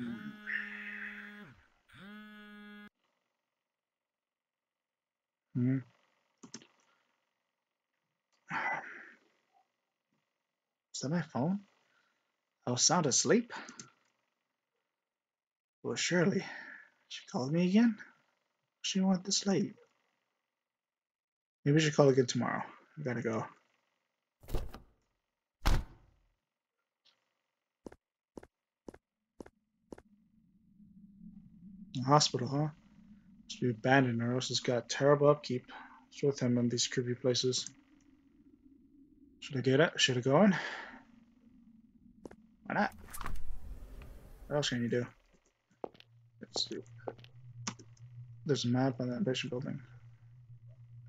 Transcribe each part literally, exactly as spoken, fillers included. Mm-hmm. Is that my phone? I was sound asleep. Well, surely. She called me again? She went this late. Maybe we should call again tomorrow. I gotta go. The hospital, huh? Must be abandoned, or else it's got terrible upkeep. What's with him in these creepy places? Should I get it? Should I go in? Why not? What else can you do? Let's do. There's a map on the ambition building.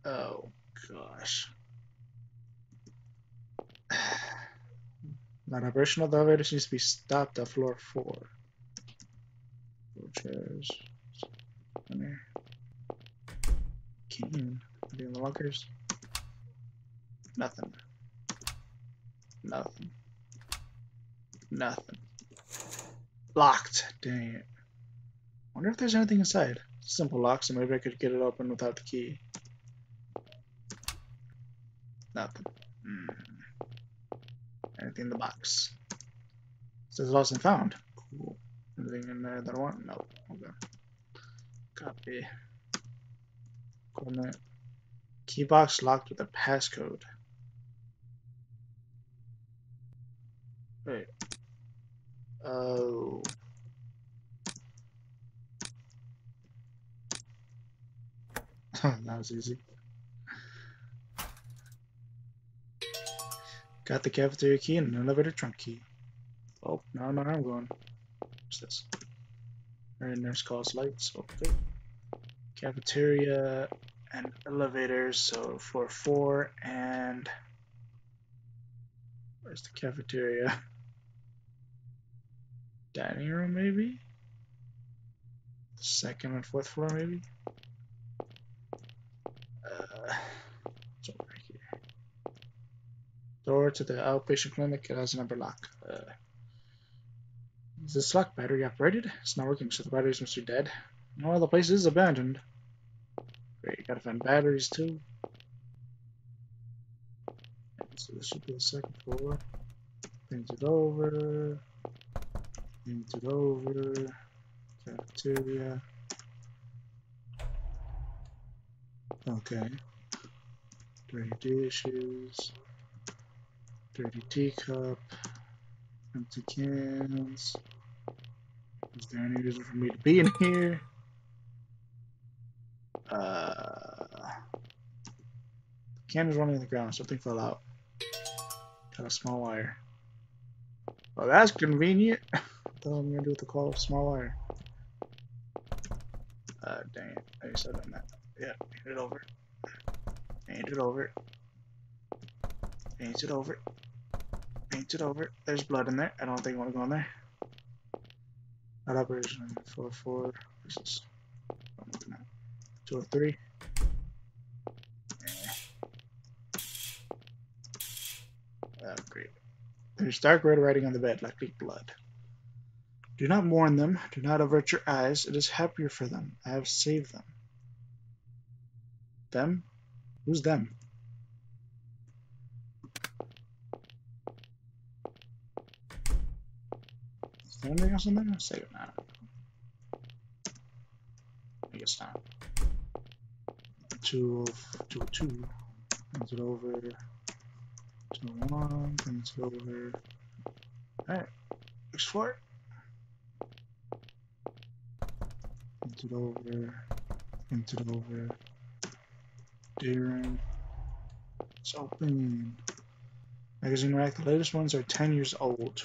Oh gosh. Not operational. The elevator seems to be stopped at floor four. Four chairs. In there. Can't even be in the lockers. Nothing. Nothing. Nothing. Locked. Dang it. Wonder if there's anything inside. Simple lock, so maybe I could get it open without the key. Nothing. Mm. Anything in the box? It says lost and found. Cool. Anything in there that I want? No. Okay. Copy. Equipment. Key box locked with a passcode. Wait. Oh. That was easy. Got the cafeteria key and an elevator trunk key. Oh, now I know where I'm going. What's this? Right, nurse calls lights. Okay. Cafeteria and elevators. So floor four and where's the cafeteria? Dining room maybe. The second and fourth floor maybe. It's over here. Door to the outpatient clinic. It has a number lock. Uh, is this lock battery operated? It's not working, so the batteries must be dead. No, the place is abandoned. Great, gotta find batteries too. So this should be the second floor. Paint it over. Paint it over. Cafeteria. Okay. Dirty dishes, dirty teacup, empty cans. Is there any reason for me to be in here? Uh, the can is running on the ground. Something fell out. Got a small wire. Well, that's convenient. What the hell am I gonna do with the call of small wire? Uh, dang it! I guess I've done that. Yeah, hit it over. Paint it over. Paint it over. Paint it over. There's blood in there. I don't think I want to go in there. Not operation. four four. This is. I'm looking at. two oh three. Yeah. Oh, great. There's dark red writing on the bed, likely blood. Do not mourn them. Do not avert your eyes. It is happier for them. I have saved them. Them? Who's them? Is there anything else in there? Save it now. I guess not. Two of two, two. Turns it over. Two one. Turns it over. All right. Next floor. Turns it over. Turns it over. Deering. It's open. Magazine rack. The latest ones are ten years old.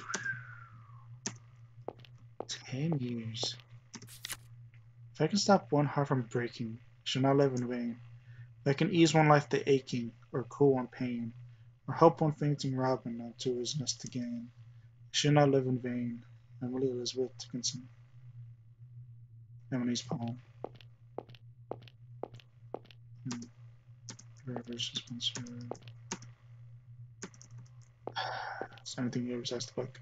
Ten years. If I can stop one heart from breaking, I shall not live in vain. If I can ease one life the aching, or cool one pain, or help one fainting robin unto his nest again, I shall not live in vain. Emily Elizabeth Dickinson. Emily's poem. Hmm. Is anything here besides the book?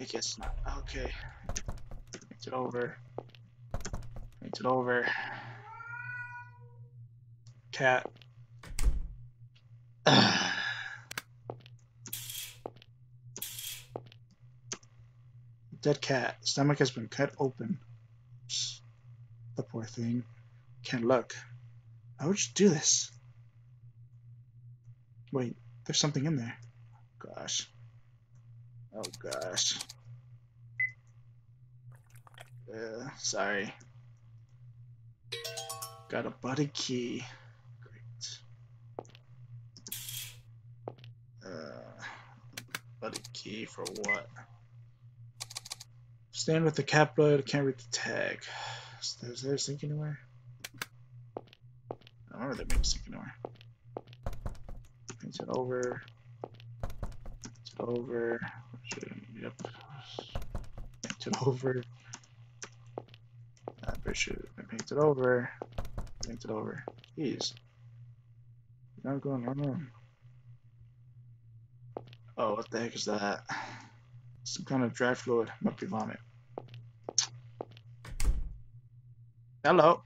I guess not. Okay. It's it over. It's it over. Cat. Dead cat. Stomach has been cut open. The poor thing can't look. Why would you do this? Wait, there's something in there. Gosh. Oh gosh. Uh, sorry. Got a buddy key. Great. Uh, buddy key for what? Stand with the cat blood. Can't read the tag. Is there a sink anywhere? I don't remember there being a sink anywhere. It's it over. It's it over. Yep. Paint it over. I'm pretty sure I paint it over. Paint it over. Jeez. You're not going on. Oh, what the heck is that? Some kind of dry fluid. Might be vomit. Hello.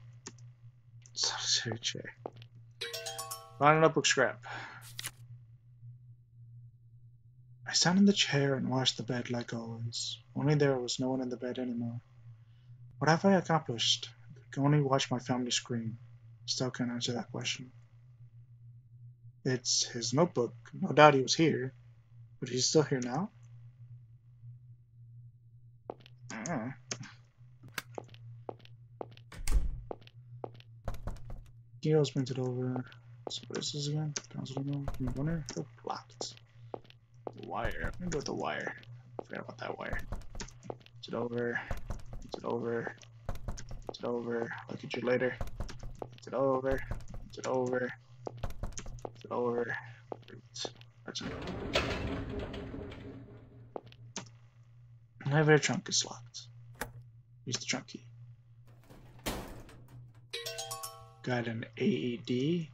Solitary chair. Line up with scrap. I sat in the chair and watched the bed like always. Only there was no one in the bed anymore. What have I accomplished? I could only watch my family scream. Still can't answer that question. It's his notebook. No doubt he was here. But he's still here now? I don't know. Gio's bent it over. So what is this again? Council runner? They're blocked. Wire. I'm gonna go with the wire. I forgot about that wire. It's it over. It's it over. It's it over. I'll get you later. It's it over. It's it over. It's it over. That's it. Elevator trunk is locked. Use the trunk key. Got an A E D.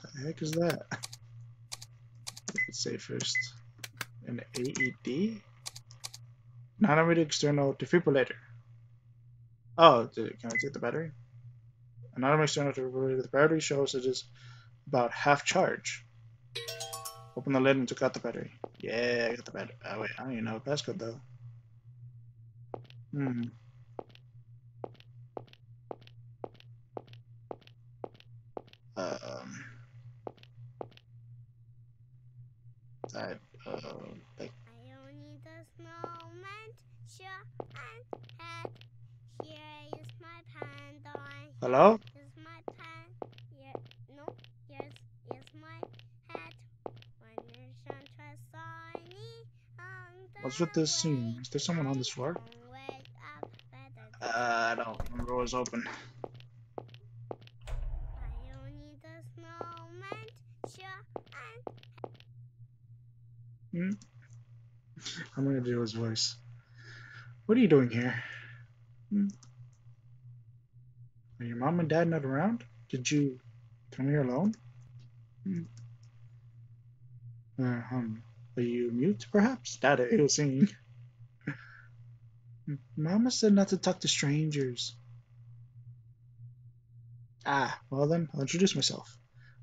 What the heck is that? Let's say first. An A E D? Non-immediate external defibrillator. Oh, did, can I take the battery? An non-immediate external defibrillator. The battery shows it is about half charge. Open the lid and took out the battery. Yeah, I got the battery. Oh, wait, I don't even know the passcode though. Hmm. Um, that, uh, like, I don't need a snowman, sure, and head. Here is my panda. Hello? Here's my panda. Here, no, here's, here's my head. When you shine, try sunny. What's with this scene? Is there someone on this floor? Uh, I don't remember what was open. Hmm? I'm gonna do his voice. What are you doing here? Hmm? Are your mom and dad not around? Did you come here alone? Hmm? Uh, um, are you mute, perhaps? That ill singing. Mama said not to talk to strangers. Ah, well then, I'll introduce myself.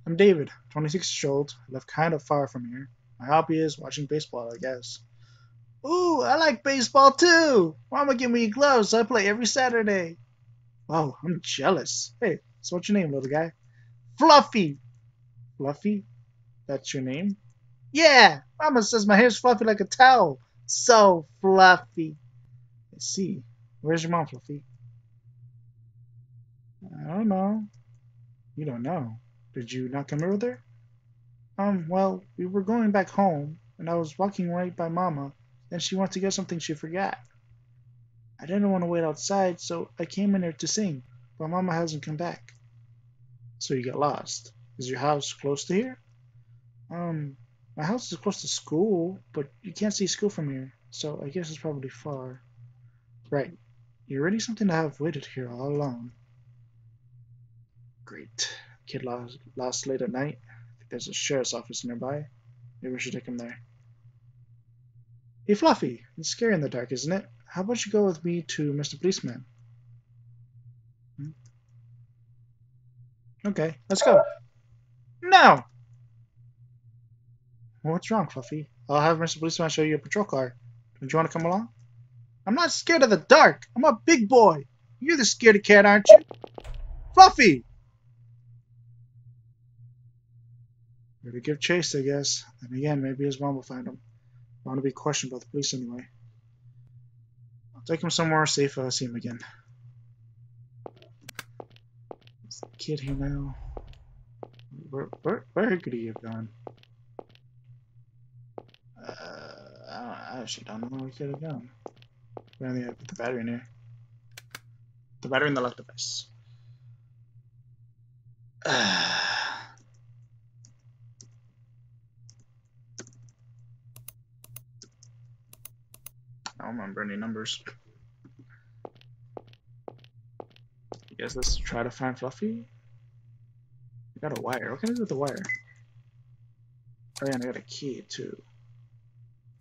I'm David, twenty-six years old. I live kind of far from here. My hobby is watching baseball, I guess. Ooh, I like baseball too! Mama gave me gloves, so I play every Saturday. Wow, I'm jealous. Hey, so what's your name, little guy? Fluffy! Fluffy? That's your name? Yeah! Mama says my hair's fluffy like a towel. So fluffy. Let's see. Where's your mom, Fluffy? I don't know. You don't know. Did you not come here with her? Um, well, we were going back home, and I was walking right by Mama, and she wanted to get something she forgot. I didn't want to wait outside, so I came in here to sing, but Mama hasn't come back. So you got lost. Is your house close to here? Um, my house is close to school, but you can't see school from here, so I guess it's probably far. Right. You're really something to have waited here all along. Great. Kid lost, lost late at night. There's a sheriff's office nearby. Maybe we should take him there. Hey, Fluffy, it's scary in the dark, isn't it? How about you go with me to Mister Policeman? Hmm? Okay, let's go. No! Well, what's wrong, Fluffy? I'll have Mister Policeman show you a patrol car. Don't you want to come along? I'm not scared of the dark. I'm a big boy. You're the scaredy cat, aren't you? Fluffy! Better give chase, I guess. And again, maybe his mom will find him. I want to be questioned by the police anyway. I'll take him somewhere safe if I see him again. There's the kid here now. Where, where, where could he have gone? Uh, I, I actually don't know where he could have gone. Apparently I put the battery in here. The battery in the lock device. Uh, I don't remember any numbers. I guess let's try to find Fluffy. I got a wire. What can I do with the wire? Oh yeah, and I got a key too.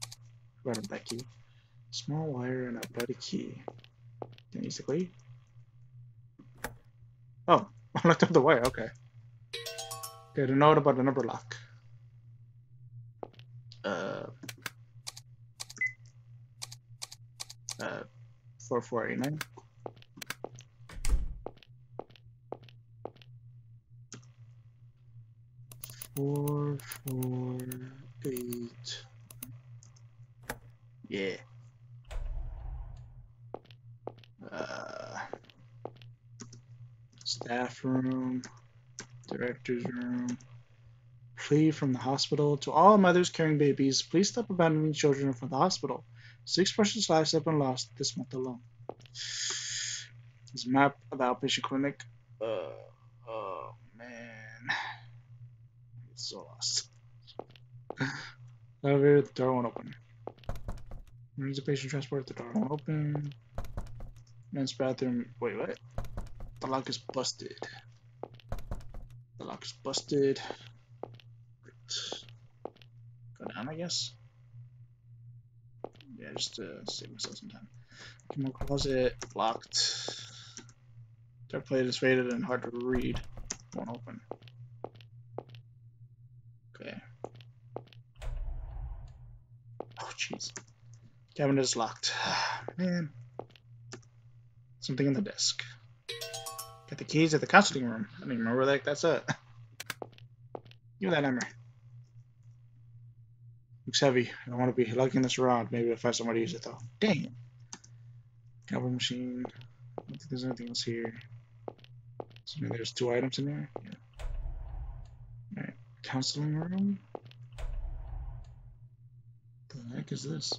I forgot about that key. Small wire and a bloody key. Can I use the key? Oh, I looked up the wire, okay. Okay, I don't know about the number lock. Uh, uh, four four eight nine. four four eight. Yeah. Uh, staff room, director's room. Plea from the hospital. To all mothers carrying babies, please stop abandoning children from the hospital. Six precious lives have been lost this month alone. This map of the outpatient clinic. Uh, oh, man. It's so lost. Elevator, the door won't open. Emergency patient transport, the door won't open. Men's bathroom, wait, what? The lock is busted. The lock is busted. Go down, I guess? Yeah, just to save myself some time. Come on, closet, locked. Dark plate is faded and hard to read. Won't open. Okay. Oh, jeez. Cabinet is locked. Man. Something in the desk. Got the keys at the counseling room. I don't even remember that. That's it. Give me that number. Looks heavy. I don't want to be lugging this around. Maybe I'll find somewhere to use it though. Dang it. Cowboy machine. I don't think there's anything else here. So maybe there's two items in there. Yeah. Alright. Counseling room. What the heck is this?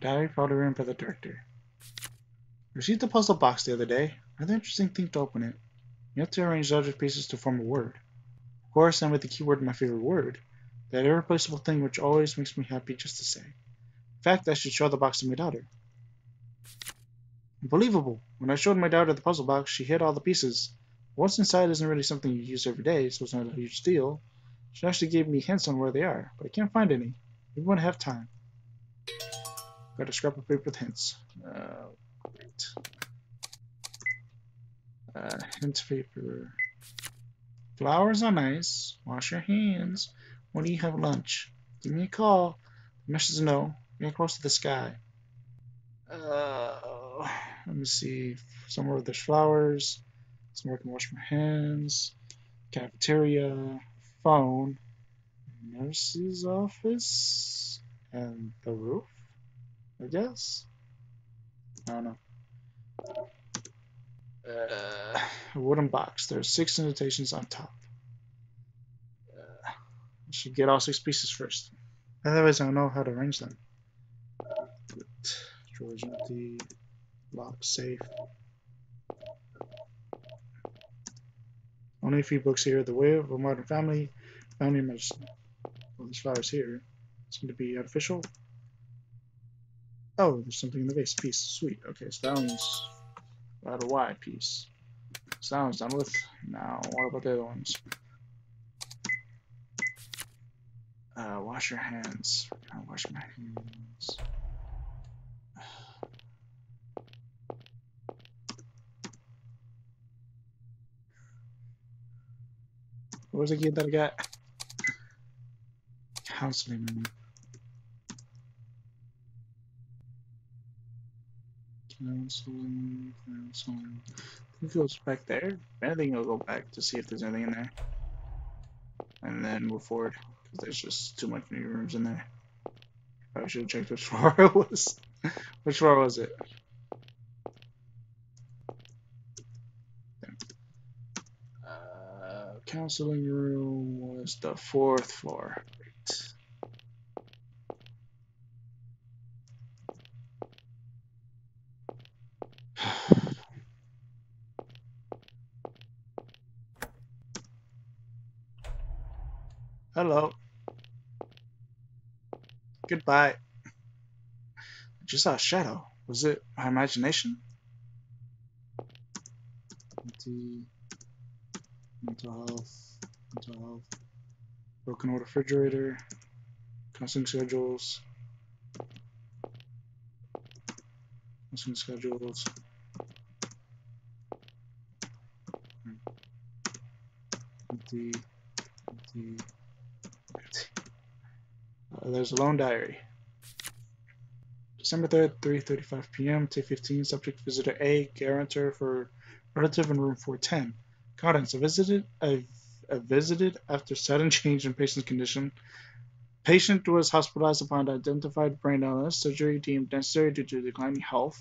Diary powder room for the director. Received a puzzle box the other day. Rather interesting thing to open it. You have to arrange larger pieces to form a word. Of course, I made the keyword my favorite word. That irreplaceable thing which always makes me happy just to say. In fact, I should show the box to my daughter. Unbelievable! When I showed my daughter the puzzle box, she hid all the pieces. What's inside isn't really something you use every day, so it's not a huge deal. She actually gave me hints on where they are, but I can't find any. We won't have time. Got a scrap of paper with hints. Uh, great. Uh, hint paper. Flowers on ice. Wash your hands. When do you have lunch? Give me a call. The message is no. Get close to the sky. Uh, let me see. Somewhere where there's flowers. Somewhere I can wash my hands. Cafeteria. Phone. Nurse's office. And the roof. I guess? I don't know. Uh, a wooden box. There are six invitations on top. Uh, I should get all six pieces first. Otherwise, I don't know how to arrange them. Drawers empty. Lock safe. Only a few books here. The Way of a Modern Family. Family Medicine. Well, there's flowers here. It's going to be artificial. Oh, there's something in the vase. Piece. Sweet. Okay, so that one's without a Y piece. So that one's done with. Now, what about the other ones? Uh, wash your hands. Can I wash my hands? What was the kid that I got? Counseling menu. Counseling, counseling. I think it goes back there. If anything, I'll go back to see if there's anything in there. And then move forward. There's just too much new rooms in there. I should have checked which floor it was. Which floor was it? Uh, counseling room was the fourth floor. Hello. Goodbye. I just saw a shadow. Was it my imagination? Empty. Mental health. Mental health. Broken old refrigerator. Counseling schedules. Counseling schedules. Empty. Empty. Uh, there's a loan diary. December third, three thirty-five p m T fifteen, subject visitor A, guarantor for relative in room four ten. Contents: I visited, I, I visited after sudden change in patient's condition. Patient was hospitalized upon identified brain illness, surgery deemed necessary due to declining health.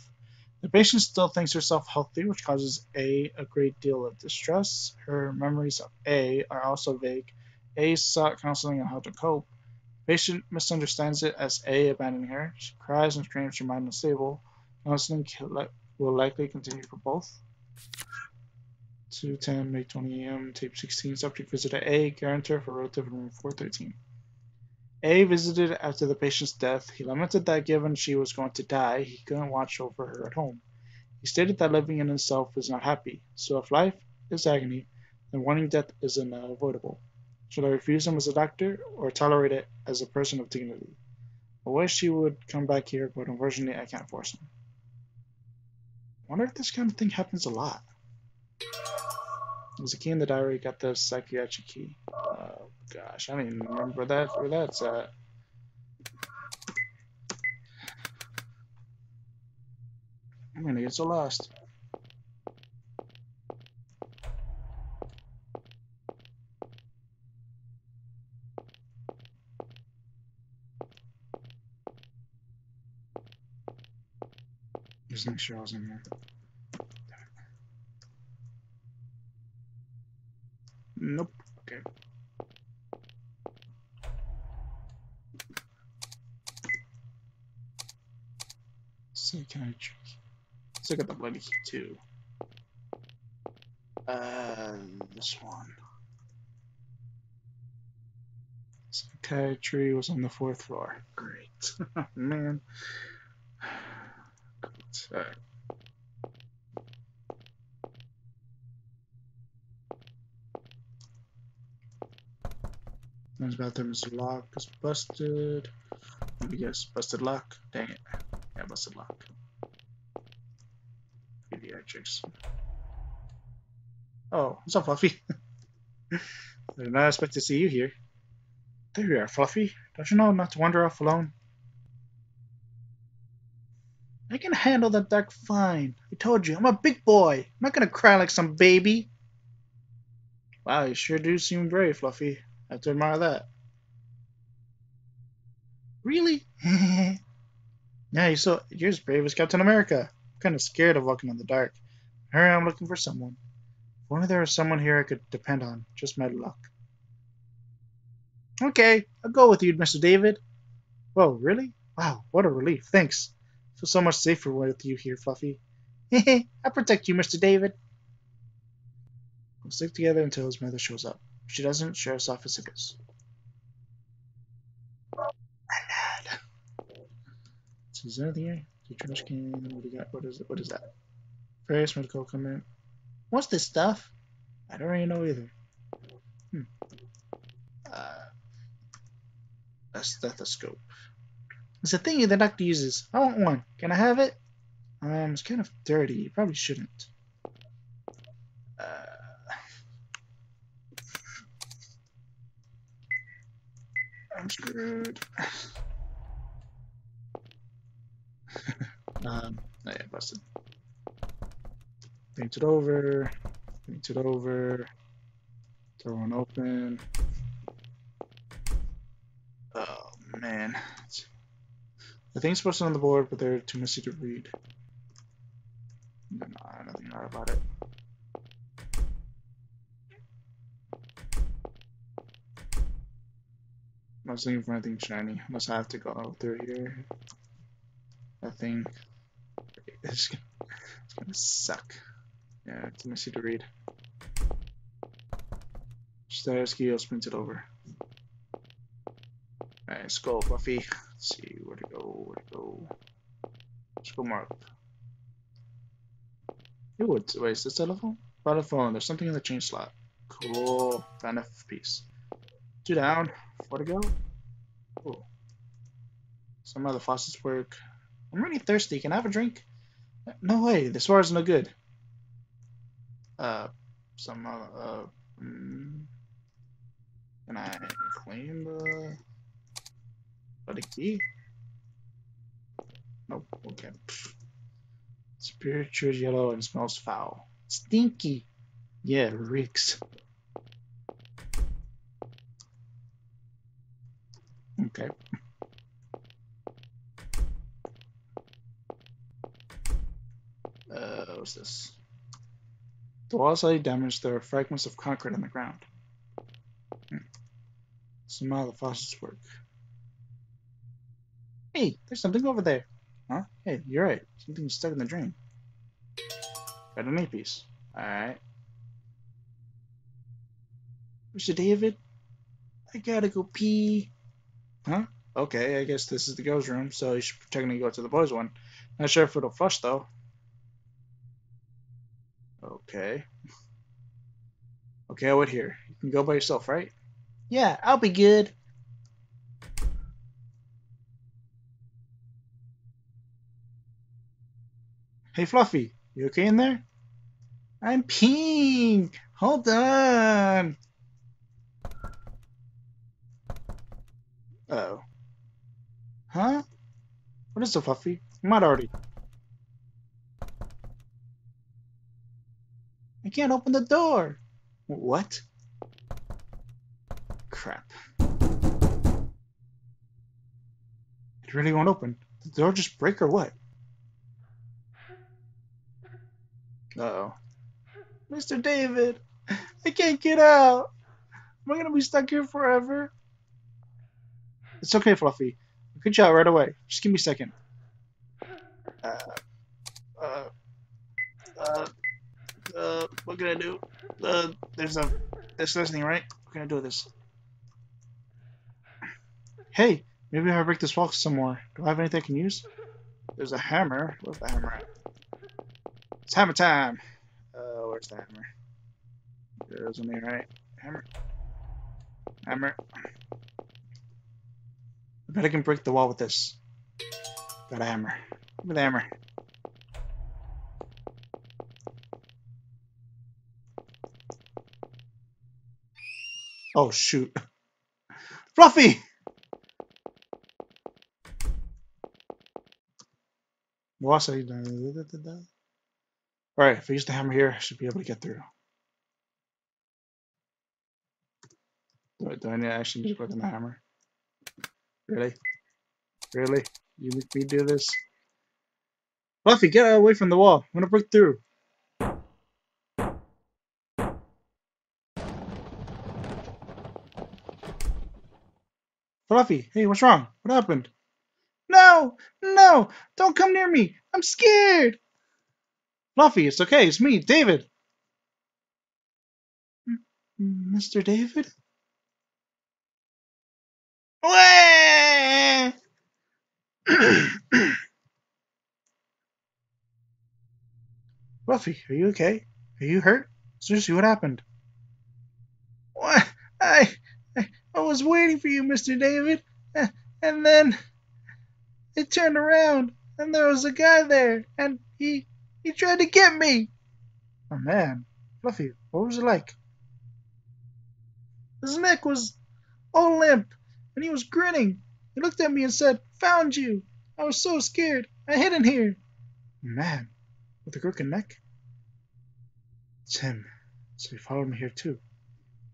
The patient still thinks herself healthy, which causes A a great deal of distress. Her memories of A are also vague. A sought counseling on how to cope. Patient misunderstands it as A abandoning her. She cries and screams, her mind unstable. Counseling will likely continue for both. two ten, May twentieth a m, tape sixteen, subject visitor A, guarantor for relative in room four thirteen. A visited after the patient's death. He lamented that given she was going to die, he couldn't watch over her at home. He stated that living in himself is not happy, so if life is agony, then wanting death is unavoidable. Should I refuse him as a doctor or tolerate it as a person of dignity? I wish he would come back here, but unfortunately I can't force him. I wonder if this kind of thing happens a lot. There's a key in the diary, got the psychiatric key. Oh gosh, I don't even remember that, where that's at. I'm gonna get so lost. Just make sure I was in there. Nope. Okay. So can I check? So I got the bloody key too. Uh, this one. Psychiatry was on the fourth floor. Great, man. Sorry. Men's bathroom is locked. It's busted. Let me guess. Busted lock. Dang it. Yeah, busted lock. Pediatrics. Oh, what's up, Fluffy? I did not expect to see you here. There you are, Fluffy. Don't you know not to wander off alone? I can handle that dark fine. I told you, I'm a big boy. I'm not gonna cry like some baby. Wow, you sure do seem brave, Fluffy. I have to admire that. Really? Now you're so you're as brave as Captain America. I'm kind of scared of walking in the dark. Here I am looking for someone. If only there was someone here I could depend on. Just my luck. Okay, I'll go with you, Mister David. Whoa, really? Wow, what a relief. Thanks. I feel so much safer with you here, Fluffy. Hehe, I protect you, Mister David. We'll stick together until his mother shows up. If she doesn't, share us off as it goes. So is there anything here? The trash can. What do you got? What is it? What is that? Various medical comment. What's this stuff? I don't really know either. Hmm. Uh, a stethoscope. It's a thing the doctor uses. I want one. Can I have it? Um, it's kind of dirty. You probably shouldn't. Uh, I'm screwed. um, yeah, busted. Paint it over. Paint it over. Throw one open. Oh man. The thing's posted on the board, but they're too messy to read. No, nothing odd about it. I was looking for anything shiny. Unless I have to go through here. That thing. It's gonna, it's gonna suck. Yeah, it's messy to read. Starsky, I'll sprint it over. Alright, let's go, Fluffy. Let's see where to go, where to go. Let's go mark. It would wait, is this a telephone? Found a phone. There's something in the change slot. Cool. Found a piece. Two down. Four to go. Cool. Somehow the faucets work. I'm really thirsty. Can I have a drink? No way. This water is no good. Uh, somehow. Uh, mm, can I claim the? But a key? Nope. Okay. Spiritual yellow and smells foul. Stinky. Yeah, it reeks. Okay. Uh, what's this? The walls slightly damaged. There are fragments of concrete on the ground. Hmm. Somehow the faucets work. Hey, there's something over there. Huh? Hey, you're right. Something's stuck in the drain. Got an eight piece. Alright. Mister David? I gotta go pee. Huh? Okay, I guess this is the girls' room, so you should technically go to the boys' one. Not sure if it'll flush, though. Okay. Okay, I'll wait here. You can go by yourself, right? Yeah, I'll be good. Hey, Fluffy, you okay in there? I'm peeing! Hold on! Uh-oh. Huh? What is it, Fluffy? I'm out already. I can't open the door! What? Crap. It really won't open. Did the door just break or what? Uh-oh. Mister David, I can't get out. Am I going to be stuck here forever? It's okay, Fluffy. I'll get you out right away. Just give me a second. Uh, uh, uh, uh, what can I do? Uh, there's a, there's listening, right? What can I do with this? Hey, maybe if I break this wall some more. Do I have anything I can use? There's a hammer. Where's the hammer at? It's hammer time! Uh, where's the hammer? There's one there, right? Hammer. Hammer. I bet I can break the wall with this. Got a hammer. Give me the hammer. Oh, shoot. Fluffy! What are you doing? Alright, if I use the hammer here, I should be able to get through. Do I, do I need to actually just click on the hammer? Really? Really? You make me do this? Fluffy, get away from the wall. I'm gonna break through. Fluffy, hey, what's wrong? What happened? No! No! Don't come near me! I'm scared! Fluffy, it's okay. It's me, David. Mister David? Fluffy, are you okay? Are you hurt? Seriously, what happened? What? I, I, I was waiting for you, Mister David. And then it turned around and there was a guy there and he he tried to get me. Oh man, Fluffy, what was it like? His neck was all limp and he was grinning. He looked at me and said, "Found you. I was so scared. I hid in here." Man, with a crooked neck? It's him. So he followed me here too.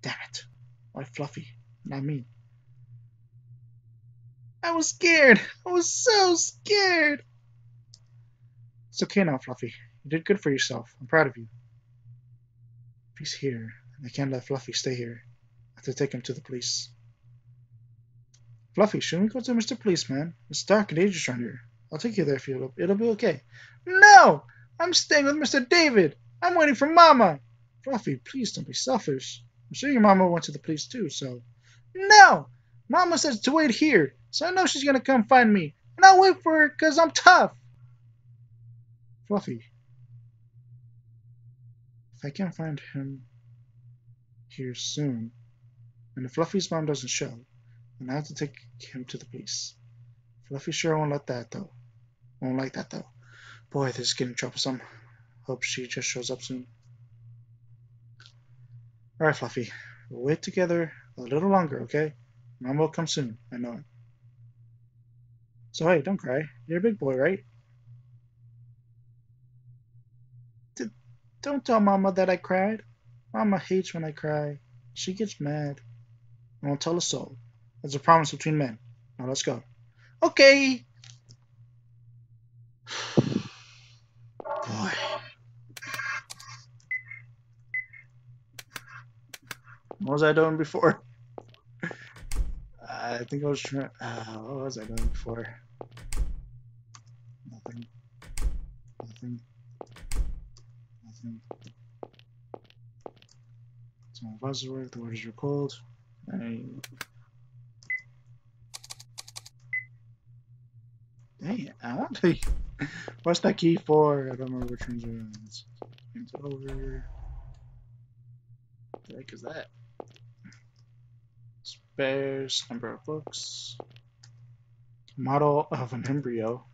Damn it. Why Fluffy? Not me. I was scared. I was so scared. It's okay now, Fluffy. You did good for yourself. I'm proud of you. If he's here, I can't let Fluffy stay here. I have to take him to the police. Fluffy, shouldn't we go to Mister Policeman? It's dark and dangerous around here. I'll take you there if you. It'll be okay. No! I'm staying with Mister David. I'm waiting for Mama. Fluffy, please don't be selfish. I'm sure your Mama went to the police too, so. No! Mama says to wait here, so I know she's gonna come find me. And I'll wait for her because I'm tough. Fluffy. If I can't find him here soon, and if Fluffy's mom doesn't show, and I have to take him to the police. Fluffy sure won't let that though. Won't like that though. Boy, this is getting troublesome. Hope she just shows up soon. Alright, Fluffy. We'll wait together a little longer, okay? Mom will come soon, I know it. So hey, don't cry. You're a big boy, right? D don't tell Mama that I cried. Mama hates when I cry. She gets mad. I won't tell a soul. That's a promise between men. Now let's go. Okay. Boy. What was I doing before? I think I was trying. Uh, what was I doing before? Nothing. Nothing. Nothing. So my buzzes work. The orders are cold. I. Dang it, I want to. What's that key for? I don't remember which ones are. It's over. What the heck is that? Spares, number of books. Model of an embryo.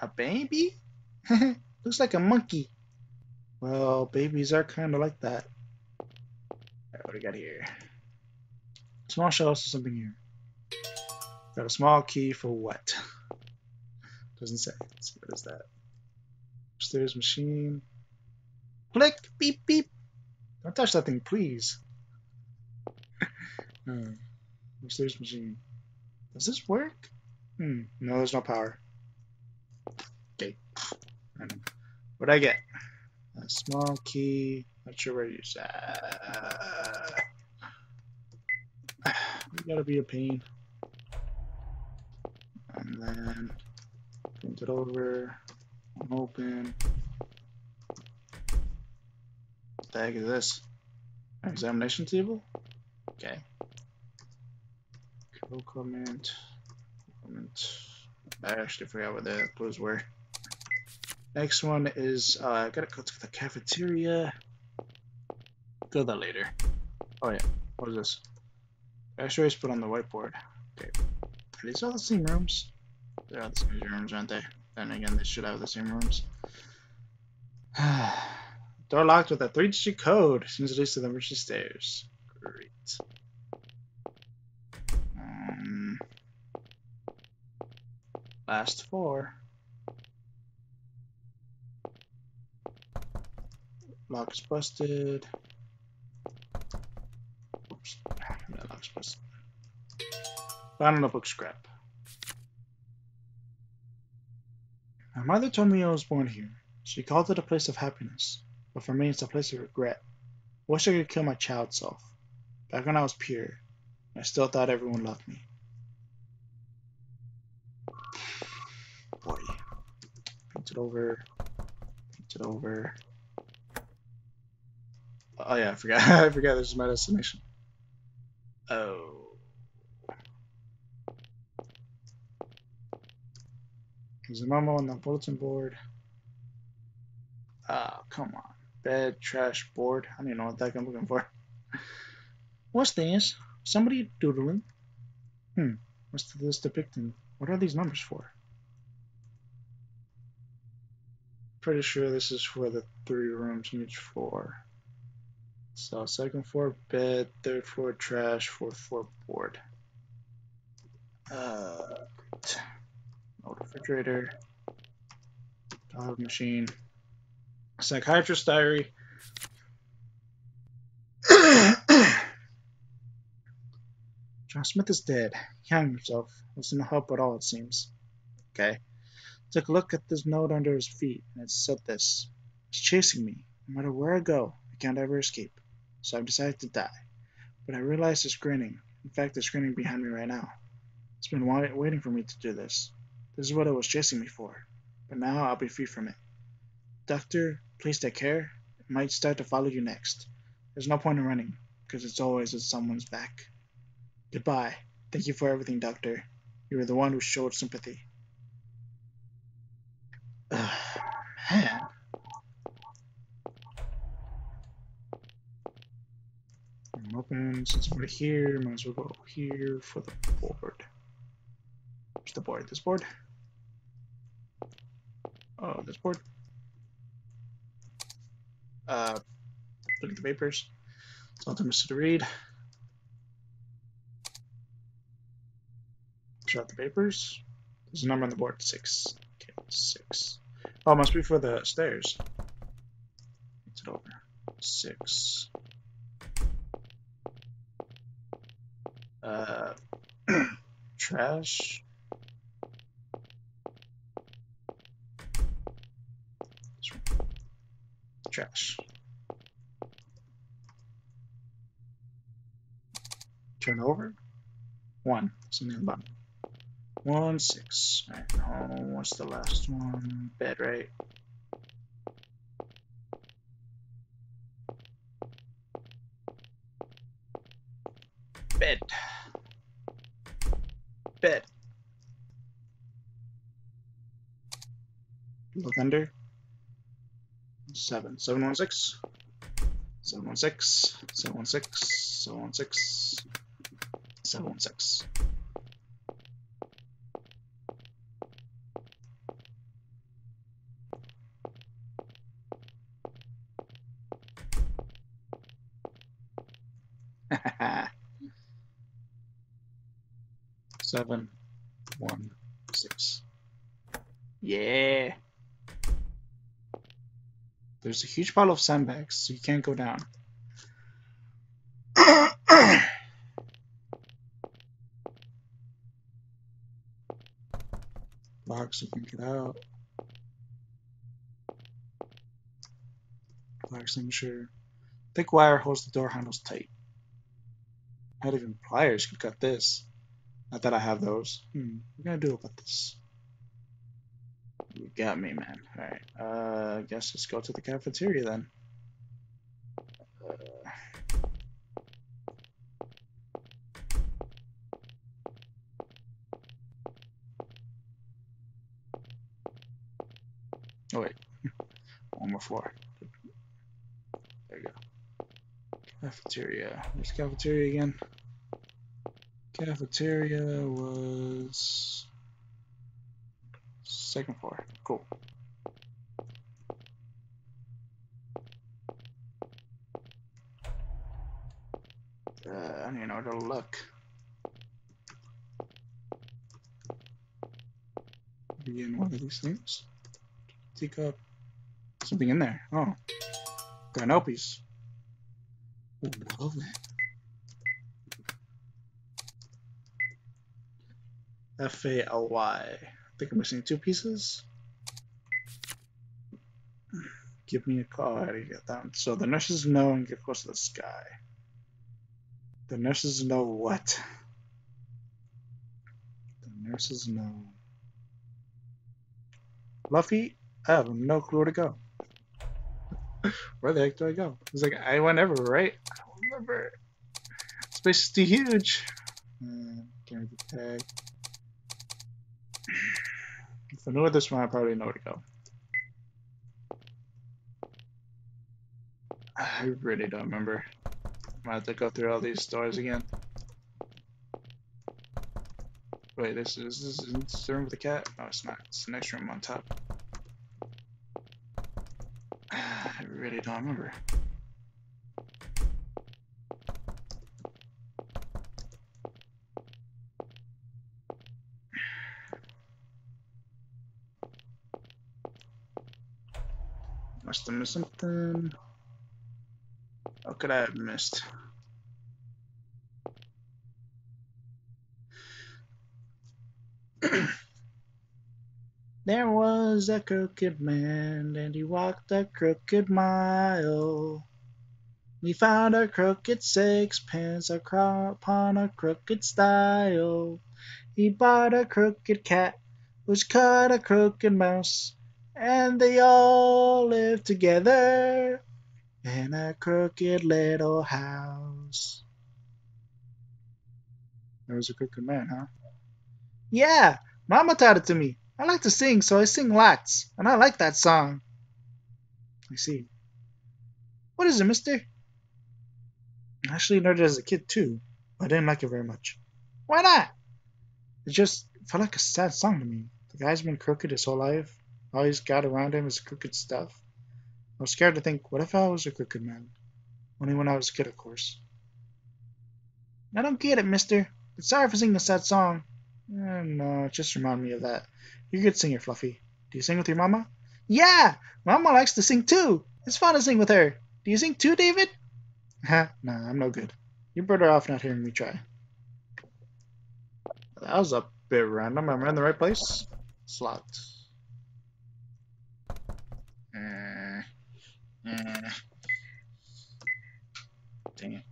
A baby? Looks like a monkey. Well, babies are kind of like that. Alright, what do we got here? Small shells or something here. Got a small key for what? Doesn't say. Let's see, what is that? Upstairs machine. Click! Beep beep! Don't touch that thing, please. uh, upstairs machine. Does this work? Hmm. No, there's no power. Okay. What'd I get? A small key. Not sure where to use that. You gotta be a pain. And then. Print it over. I'm open. What the heck is this? An examination table? Okay. Code comment. Comment. I actually forgot what the clues were. Next one is uh, I gotta go to the cafeteria. Go to that later. Oh yeah. What is this? X-rays put on the whiteboard. Okay. Are these all the same rooms? They're all the same rooms, aren't they? Then again, they should have the same rooms. Door locked with a three digit code. Seems at least to the emergency stairs. Great. Um, last four. Lock is busted. Oops. That lock's busted. Found in a book scrap. My mother told me I was born here. She called it a place of happiness, but for me it's a place of regret. I wish I could kill my child self. Back when I was pure, I still thought everyone loved me. Boy. Paint it over. Paint it over. Oh yeah, I forgot. I forgot this is my destination. Oh. There's a memo on the bulletin board. Oh, come on. Bed, trash, board. I don't even know what the heck I'm looking for. What's this? Somebody doodling. Hmm. What's this depicting? What are these numbers for? Pretty sure this is for the three rooms in each floor. So second floor bed, third floor trash, fourth floor board. Uh, no refrigerator. Dog machine. Psychiatrist diary. John Smith is dead. He hung himself. Wasn't no help at all, it seems. Okay. Took a look at this note under his feet, and it said this. It's chasing me. No matter where I go, I can't ever escape. So I've decided to die. But I realize it's grinning. In fact, it's grinning behind me right now. It's been waiting for me to do this. This is what it was chasing me for. But now I'll be free from it. Doctor, please take care. It might start to follow you next. There's no point in running, because it's always at someone's back. Goodbye. Thank you for everything, Doctor. You were the one who showed sympathy. Ugh, man. I'm open. Since we're here, might as well go here for the board. Where's the board? This board? Oh, this board. Uh, look at the papers. It's all time to read. Out the papers. There's a number on the board. Six. Okay, six. Oh, it must be for the stairs. It's it over. Six. Uh, trash. Trash. Turn over. One. Something on the bottom. One, six. All right, oh, what's the last one? Bed, right? Bed. Bed. Look under. Seven. Seven, one, six. Seven, one, six. Seven, one, six. Seven, one, six. Seven, one, six. Seven, one, six. Yeah. There's a huge pile of sandbags, so you can't go down. Box, you can get out. Fire extinguisher. Thick wire holds the door handles tight. Not even pliers could cut this. Not that I have those. Hmm, what can I do about this? You got me, man. Alright, uh, I guess let's go to the cafeteria then. Uh, oh, wait. One more floor. There you go. Cafeteria. Where's the cafeteria again? Cafeteria was second floor. Cool. Uh, I don't even know where to look. Maybe in one of these things. Teacup. Something in there. Oh, Granopis. Ooh, lovely. F A L Y. I think I'm missing two pieces. Give me a call. I already got that one. So the nurses know and get close to the sky. The nurses know what? The nurses know. Fluffy, I have no clue where to go. Where the heck do I go? It's like, I went ever, right? I don't remember. Space is too huge. Uh, can't read the tag. If I knew this one, I probably know where to go. I really don't remember. I'm gonna have to go through all these doors again. Wait, this is this is this the room with the cat? No, it's not. It's the next room on top. I really don't remember. Must have missed something. What could I have missed? There was a crooked man, and he walked a crooked mile. We found a crooked sixpence upon a crooked stile. He bought a crooked cat, which caught a crooked mouse, and they all lived together in a crooked little house. There was a crooked man, huh? Yeah, Mama taught it to me. I like to sing, so I sing lots, and I like that song. I see. What is it, mister? I actually learned it as a kid, too, but I didn't like it very much. Why not? It just felt like a sad song to me. The guy's been crooked his whole life. All he's got around him is crooked stuff. I was scared to think, what if I was a crooked man? Only when I was a kid, of course. I don't get it, mister. But sorry for singing a sad song. Eh, no, it just reminded me of that. You're a good singer, Fluffy. Do you sing with your mama? Yeah! Mama likes to sing too! It's fun to sing with her! Do you sing too, David? Nah, I'm no good. You're better off not hearing me try. That was a bit random. Am I in the right place? Slot. Uh, uh. Dang it.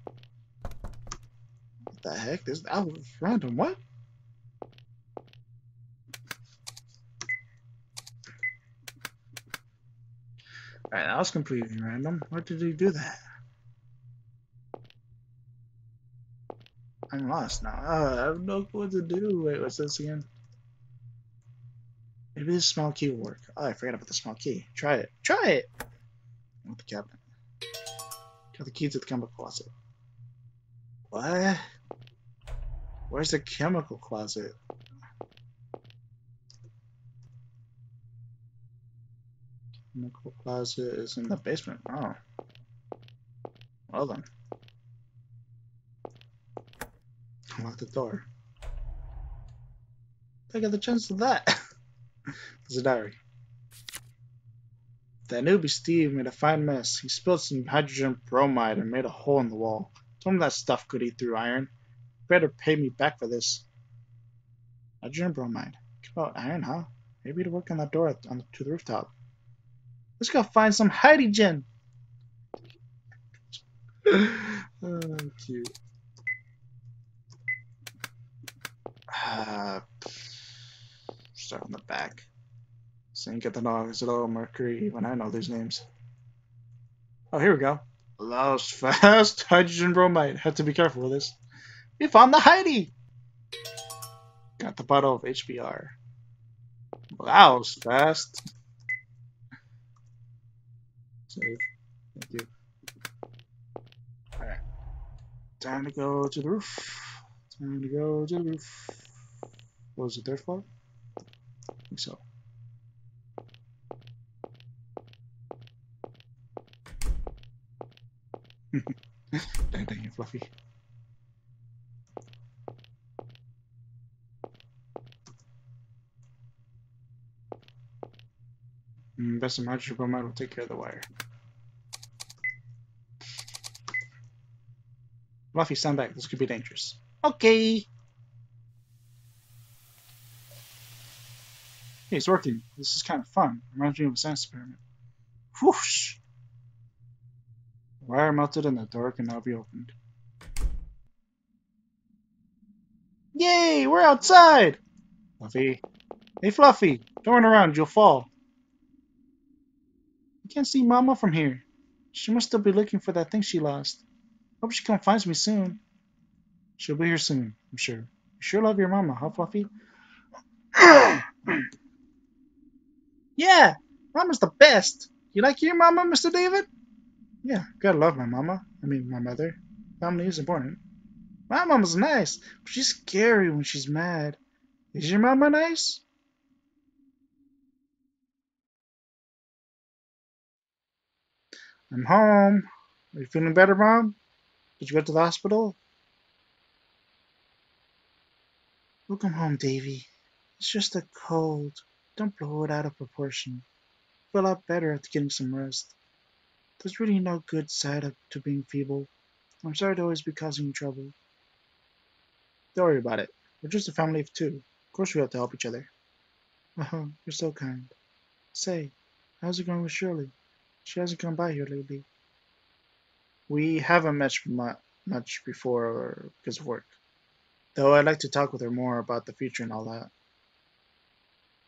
What the heck? This, that was random. What? Alright, that was completely random. Why did he do that? I'm lost now. Oh, I have no clue what to do. Wait, what's this again? Maybe this small key will work. Oh, I forgot about the small key. Try it. Try it! With the cabinet. Got the key to the chemical closet. What? Where's the chemical closet? Chemical closet is in the basement. Oh. Well then. Lock the door. I got the chance of that. There's a diary. That newbie Steve made a fine mess. He spilled some hydrogen bromide and made a hole in the wall. Told him that stuff could eat through iron. Better pay me back for this. Hydrogen bromide. About iron, huh? Maybe to work on that door on the, to the rooftop. Let's go find some hydrogen. Oh, cute. Uh, start on the back. Sink at the dogs, hello, Mercury. Even I know these names. Oh, here we go. Allows fast hydrogen bromide. Have to be careful with this. We found the Heidi. Got the bottle of H B R. Allows fast. Save. Thank you. Alright. Time to go to the roof. Time to go to the roof. What was the third floor? I think so. Dang, dang you, Fluffy. Invest in hydrogen bromide will take care of the wire. Fluffy, stand back. This could be dangerous. Okay. Hey, it's working. This is kind of fun. Reminds me of a science experiment. Whoosh! The wire melted and the door can now be opened. Yay! We're outside! Fluffy. Hey, Fluffy! Don't run around. You'll fall. Can't see Mama from here. She must still be looking for that thing she lost. Hope she comes finds me soon. She'll be here soon, I'm sure. You sure love your Mama, huh, Fluffy? Yeah, Mama's the best. You like your Mama, Mister David? Yeah, gotta love my Mama. I mean, my mother. Family is important. My Mama's nice, but she's scary when she's mad. Is your mama nice? I'm home. Are you feeling better, Mom? Did you go to the hospital? Welcome home, Davy. It's just a cold. Don't blow it out of proportion. I feel a lot better after getting some rest. There's really no good side up to being feeble. I'm sorry to always be causing you trouble. Don't worry about it. We're just a family of two. Of course we have to help each other. Oh, you're so kind. Say, how's it going with Shirley? She hasn't come by here lately. We haven't met much before because of work. Though I'd like to talk with her more about the future and all that.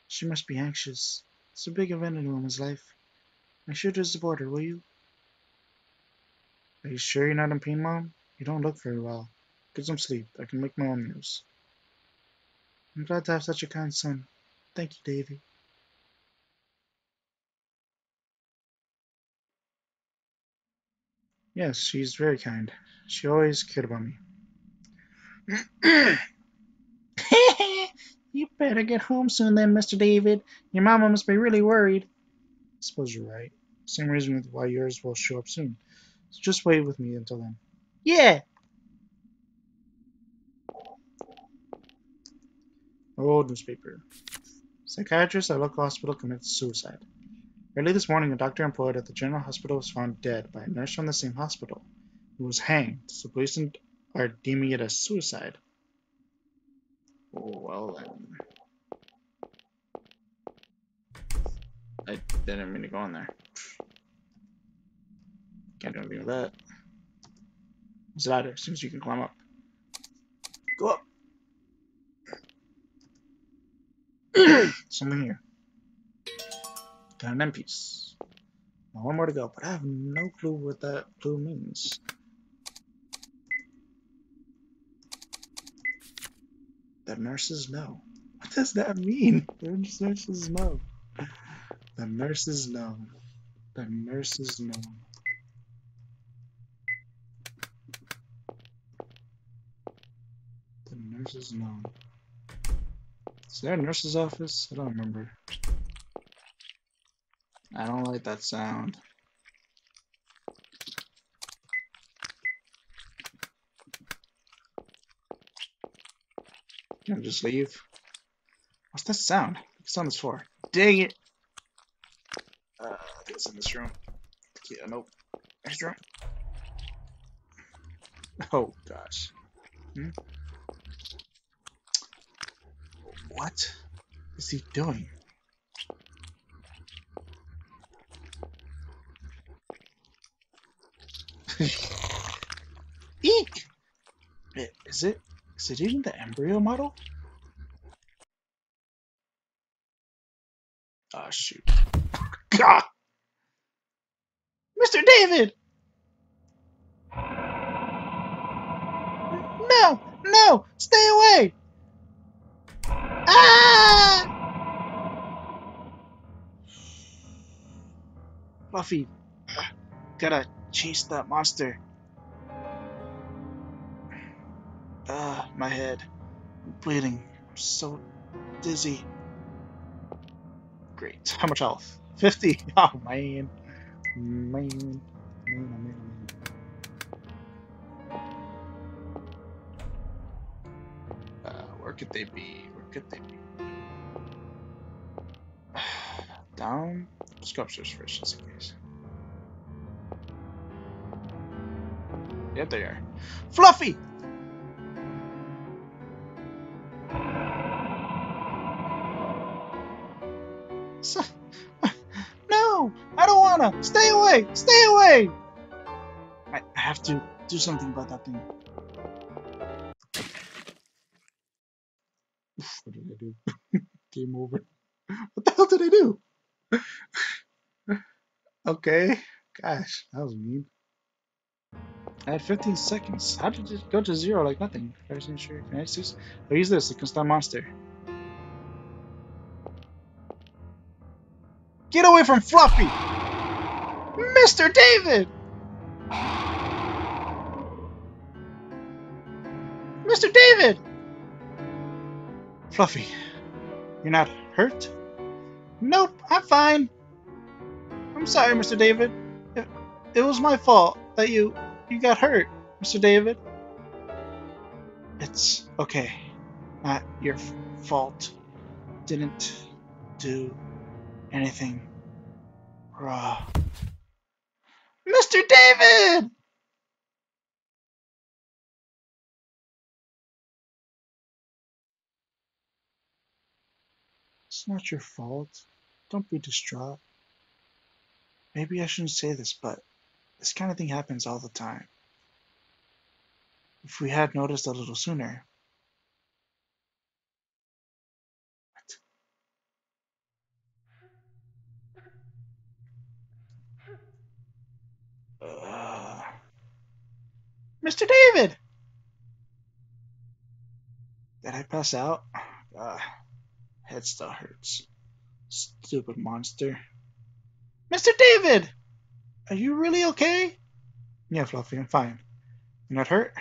She must be anxious. It's a big event in a woman's life. Make sure to support her, will you? Are you sure you're not in pain, Mom? You don't look very well. Get some sleep. I can make my own meals. I'm glad to have such a kind son. Thank you, Davy. Yes, she's very kind. She always cared about me. You better get home soon then, Mister David. Your mama must be really worried. I suppose you're right. Same reason why yours will show up soon. So just wait with me until then. Yeah! Old newspaper. Psychiatrist at local hospital commits suicide. Early this morning, a doctor employed at the General Hospital was found dead by a nurse from the same hospital, who was hanged, so police are deeming it a suicide. Well then. I didn't mean to go in there. Can't do anything with that. There's a ladder, as soon as you can climb up. Go up! Something here. Got an end piece. Now one more to go, but I have no clue what that clue means. The nurses know. What does that mean? The nurses know. The nurses know. The nurses know. The nurses know. Is there a nurse's office? I don't remember. I don't like that sound. Can I just leave? What's that sound? It's on this floor. Dang it! Uh, I think it's in this room. Yeah, nope. Next room. Oh gosh. Hmm? What is he doing? Eek! Is it? Is it even the embryo model? Ah, oh, shoot. God! Mister David! No! No! Stay away! Ah! Fluffy, gotta chase that monster. Ah, my head. I'm bleeding. I'm so dizzy. Great. How much health? fifty! Oh, man. Man. Man, man, man. Uh, where could they be? Where could they be? Down? Let's go upstairs first, just in case. Yep, they are. Fluffy! No! I don't wanna! Stay away! Stay away! I have to do something about that thing. What did I do? Game over. What the hell did I do? Okay. Gosh, that was mean. I had fifteen seconds. How did it go to zero like nothing? Can I use this? It can stun monster. Get away from Fluffy! Mister David! Mister David! Fluffy, you're not hurt? Nope, I'm fine. I'm sorry, Mister David. It, it was my fault that you, you got hurt, Mister David. It's okay. Not your fault. Didn't do anything wrong. Mister David! It's not your fault. Don't be distraught. Maybe I shouldn't say this, but this kind of thing happens all the time. If we had noticed a little sooner. Uh, Mister David! Did I pass out? Uh, head still hurts. Stupid monster. Mister David! Are you really okay? Yeah, Fluffy, I'm fine. You're not hurt?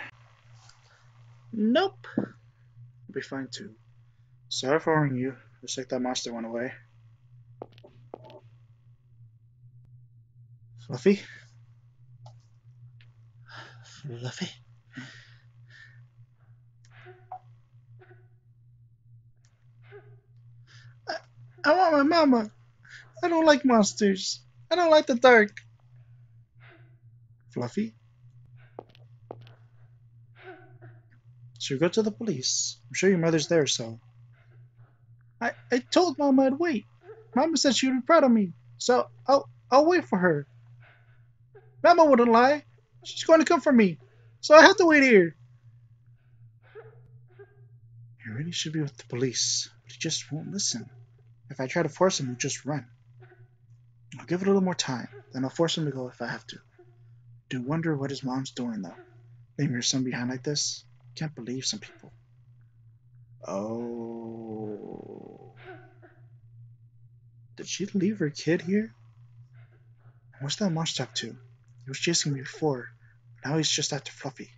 Nope. I'll be fine too. Sorry for worrying you. Looks like that monster went away. Fluffy? Fluffy? I, I want my mama. I don't like monsters. I don't like the dark. Fluffy? Should we go to the police? I'm sure your mother's there, so. I, I told Mama I'd wait. Mama said she would be proud of me, so I'll, I'll wait for her. Mama wouldn't lie. She's going to come for me, so I have to wait here. You really should be with the police, but he just won't listen. If I try to force him, he'll just run. I'll give it a little more time, then I'll force him to go if I have to. I do wonder what his mom's doing, though. Leaving her son behind like this? Can't believe some people. Oh. Did she leave her kid here? What's that monster up to? He was chasing me before, but now he's just after Fluffy.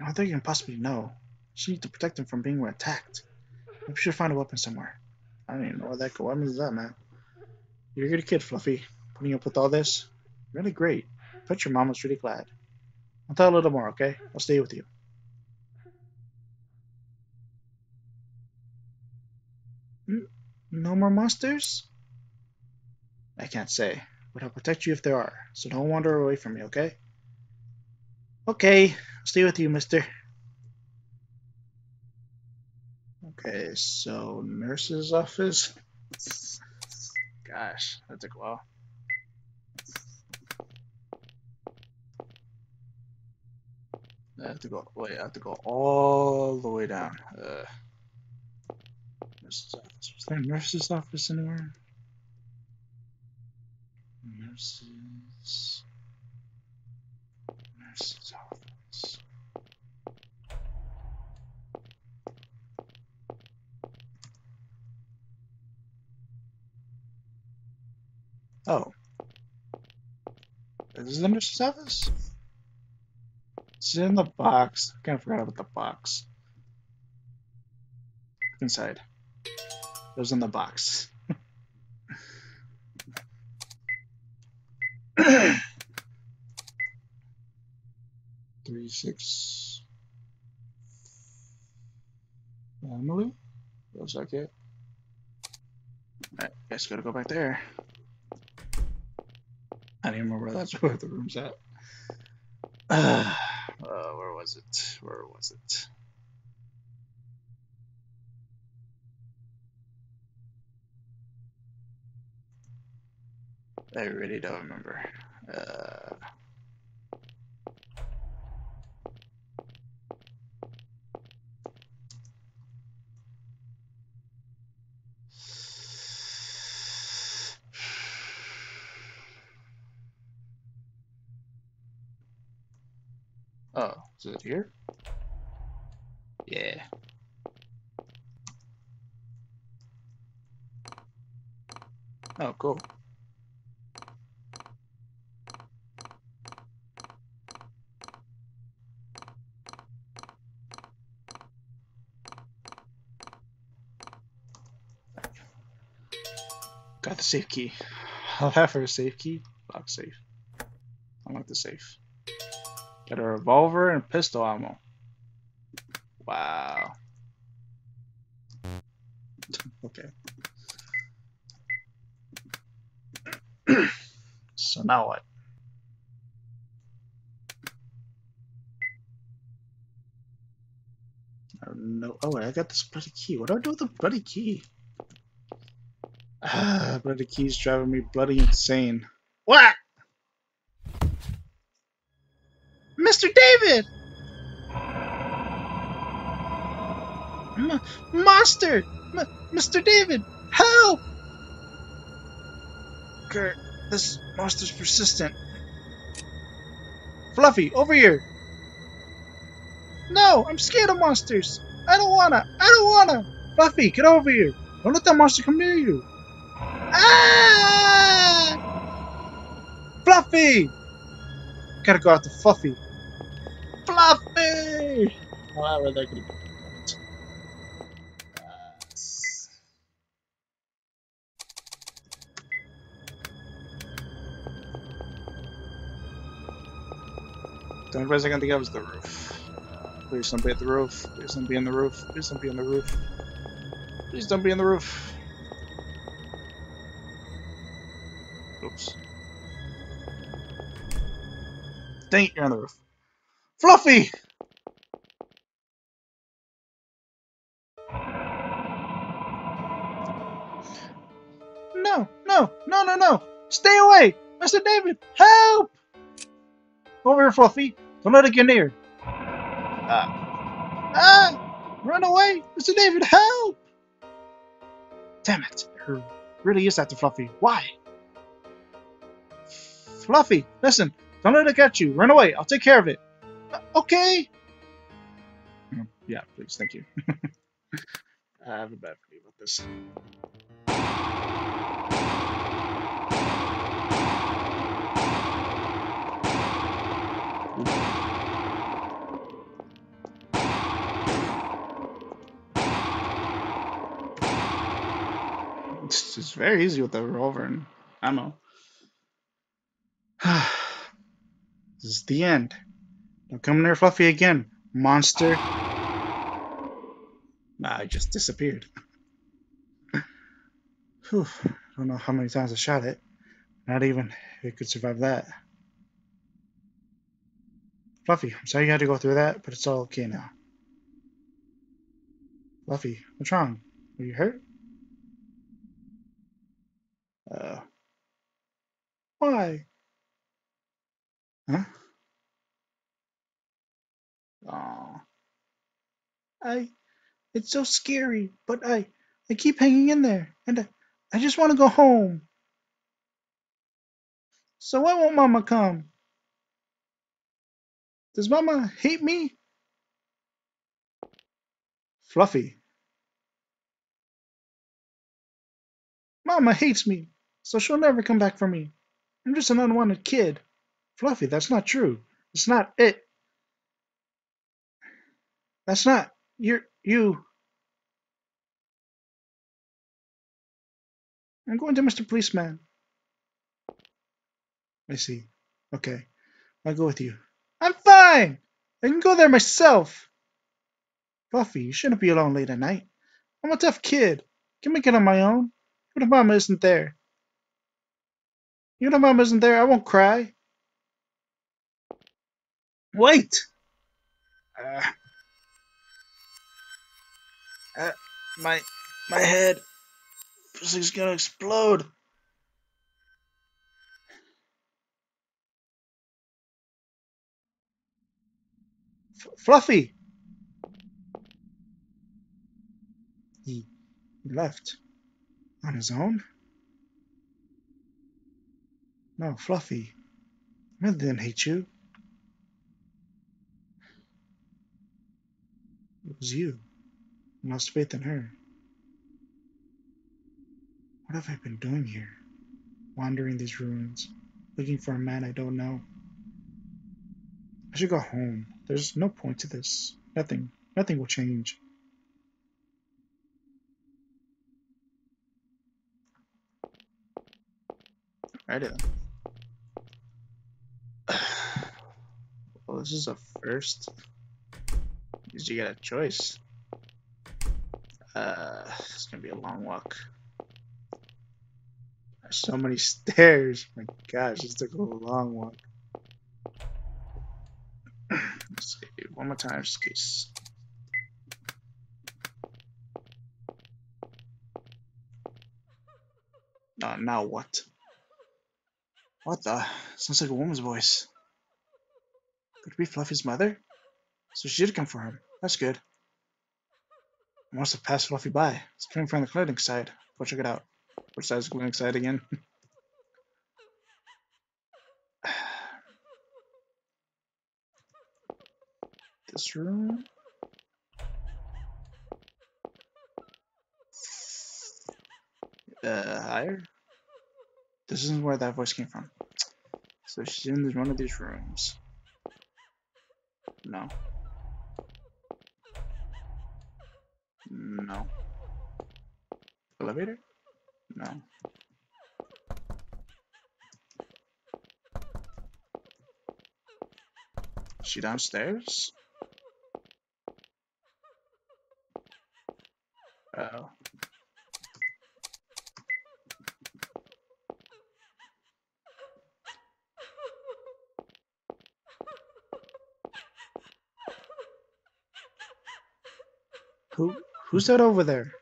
Now that you can possibly know, she needs to protect him from being attacked. Maybe she'll find a weapon somewhere. I don't even know what that weapon is that, man. You're a good kid, Fluffy. Putting up with all this? Really great. But your mama's really glad. I'll tell a little more, okay? I'll stay with you. No more monsters? I can't say. But I'll protect you if there are, so don't wander away from me, okay? Okay, I'll stay with you, mister. Okay, so nurse's office. Gosh, that took a while. I have to go, wait, I have to go all the way down. Uh, nurse's office. Is there a nurse's office anywhere? Nurses, nurses office. Oh, is this the nurse's office? It's in the box. I kind of forgot about the box. Look inside. It was in the box. Three six family. Looks like it. Alright, guess gotta go back there. I don't even remember that's where the room's at. Uh, uh, where was it? Where was it? I really don't remember. Uh, oh, is it here? Yeah. Oh, cool. Got the safe key. I'll have her a safe key. Lock safe. Unlock the safe. Got a revolver and pistol ammo. Wow. Okay. So now what? I don't know. Oh, I got this bloody key. What do I do with the bloody key? Ah, bloody key's driving me bloody insane. What? Mister David! M Monster! M Mister David! Help! Kurt, this monster's persistent. Fluffy, over here! No, I'm scared of monsters! I don't wanna! I don't wanna! Fluffy, get over here! Don't let that monster come near you! Ah! Fluffy! Gotta go after Fluffy. Fluffy! However, that could be. The only place I can think of is the roof. Please don't be at the roof. Please don't be on the roof. Please don't be on the roof. Please don't be on the roof. Oops. Dang it, you're on the roof. Fluffy! No, no, no, no, no! Stay away! Mister David, help! Over here, Fluffy. Don't let it get near. Ah. Ah! Run away! Mister David, help! Damn it. It really is after Fluffy. Why? Fluffy, listen. Don't let it get you. Run away. I'll take care of it. Uh, okay. Yeah, please. Thank you. I have a bad feeling about this. It's, it's very easy with the revolver and ammo. This is the end. Don't come near Fluffy again, monster. Nah, I just disappeared. Whew. Don't know how many times I shot it. Not even if it could survive that. Fluffy, I'm sorry you had to go through that, but it's all okay now. Fluffy, what's wrong? Are you hurt? Uh. Why? Huh? Aw. I... It's so scary, but I... I keep hanging in there, and I, I just want to go home. So why won't Mama come? Does Mama hate me? Fluffy. Mama hates me, so she'll never come back for me. I'm just an unwanted kid. Fluffy, that's not true. It's not it. That's not you're you. I'm going to Mister Policeman. I see. Okay. I'll go with you. I'm fine! I can go there myself. Fluffy, you shouldn't be alone late at night. I'm a tough kid. I can make it on my own. Even if Mama isn't there. Even if Mama isn't there, I won't cry. Wait! Uh, uh, my my head is gonna explode. F Fluffy. He left on his own. No, Fluffy. I didn't hate you. It was you. I lost faith in her. What have I been doing here? Wandering these ruins, looking for a man I don't know. I should go home. There's no point to this. Nothing. Nothing will change. I do. Well, this is a first. Because you got a choice. Uh, it's gonna be a long walk. There's so many stairs. My gosh, this took a long walk. Let's see, one more time just in case. Uh, now what? What the? Sounds like a woman's voice. Could it be Fluffy's mother? So she did come for him. That's good. I must have passed Fluffy by. It's coming from the clinic side. Go check it out. Which side is the clinic side again? This room? Uh, higher? This isn't where that voice came from. So she's in one of these rooms. No. No. Elevator? No. Is she downstairs? Uh-oh. Who, who's that over there?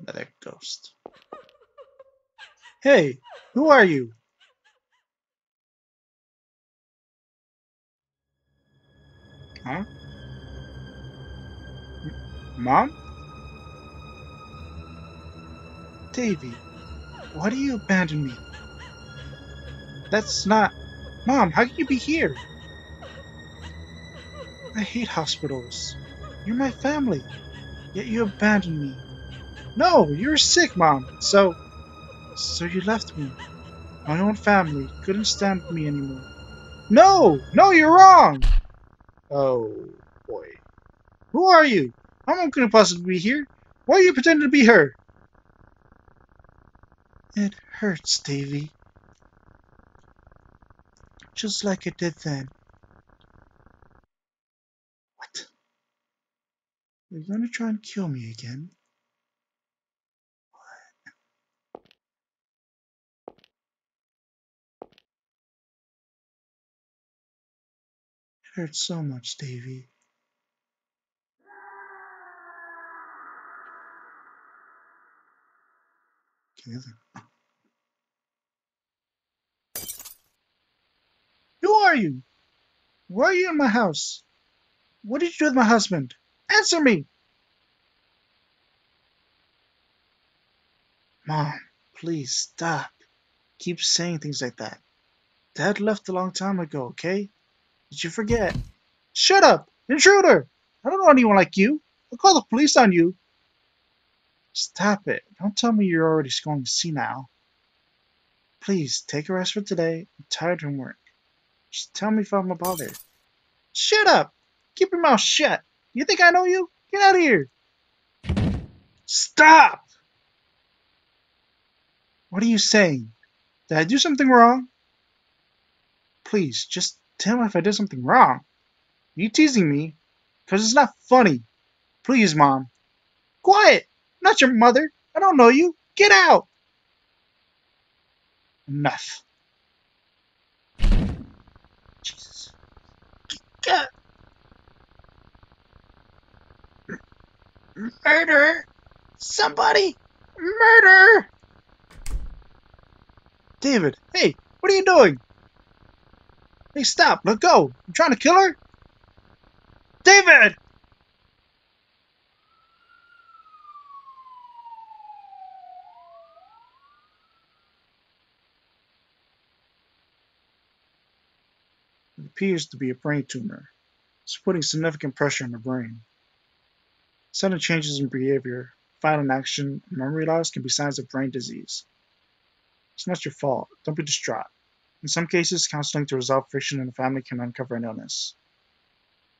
Another ghost. Hey, who are you? Huh? Mom? Davy, why do you abandon me? That's not... Mom, how can you be here? I hate hospitals. You're my family. Yet you abandoned me. No, you were sick, Mom. So, so you left me. My own family couldn't stand me anymore. No, no, you're wrong. Oh, boy. Who are you? I'm not going to possibly be here. Why are you pretending to be her? It hurts, Davy. Just like it did then. You're gonna try and kill me again? What? It hurts so much, Davy. Who are you? Why are you in my house? What did you do with my husband? Answer me! Mom, please stop. Keep saying things like that. Dad left a long time ago, okay? Did you forget? Shut up! Intruder! I don't know anyone like you. I'll call the police on you. Stop it. Don't tell me you're already going senile. Please, take a rest for today. I'm tired from work. Just tell me if I'm a bother. Shut up! Keep your mouth shut! You think I know you? Get out of here! Stop! What are you saying? Did I do something wrong? Please, just tell me if I did something wrong. Are you teasing me? Because it's not funny. Please, Mom. Quiet! I'm not your mother. I don't know you. Get out! Enough. Jesus. God. Murder! Somebody! Murder! David, hey, what are you doing? Hey, stop, let go! You trying to kill her? David! It appears to be a brain tumor. It's putting significant pressure on the brain. Sudden changes in behavior, violent action, and memory loss can be signs of brain disease. It's not your fault. Don't be distraught. In some cases, counseling to resolve friction in the family can uncover an illness.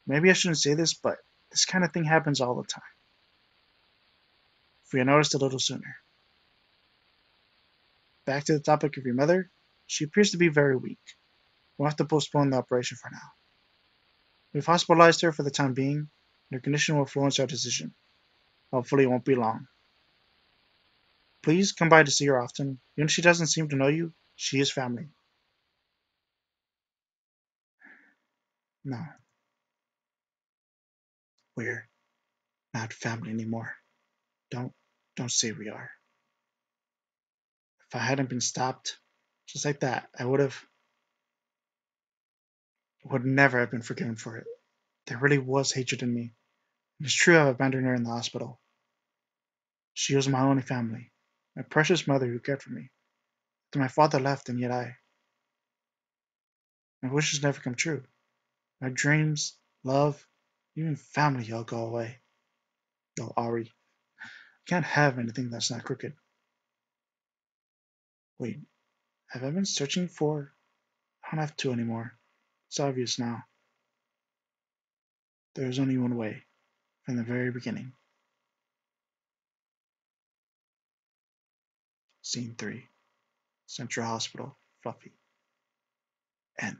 Maybe I shouldn't say this, but this kind of thing happens all the time. If we had noticed a little sooner. Back to the topic of your mother. She appears to be very weak. We'll have to postpone the operation for now. We've hospitalized her for the time being, and her condition will influence our decision. Hopefully it won't be long. Please come by to see her often. Even if she doesn't seem to know you, she is family. No. We're not family anymore. Don't, don't say we are. If I hadn't been stopped, just like that, I would have, would never have been forgiven for it. There really was hatred in me. It's true I've abandoned her in the hospital. She was my only family, my precious mother who cared for me. Then my father left, and yet I. My wishes never come true. My dreams, love, even family all go away. Oh, Ari, I can't have anything that's not crooked. Wait, have I been searching for? I don't have to anymore. It's obvious now. There was only one way, from the very beginning. Scene three. Central Hospital, Fluffy. End.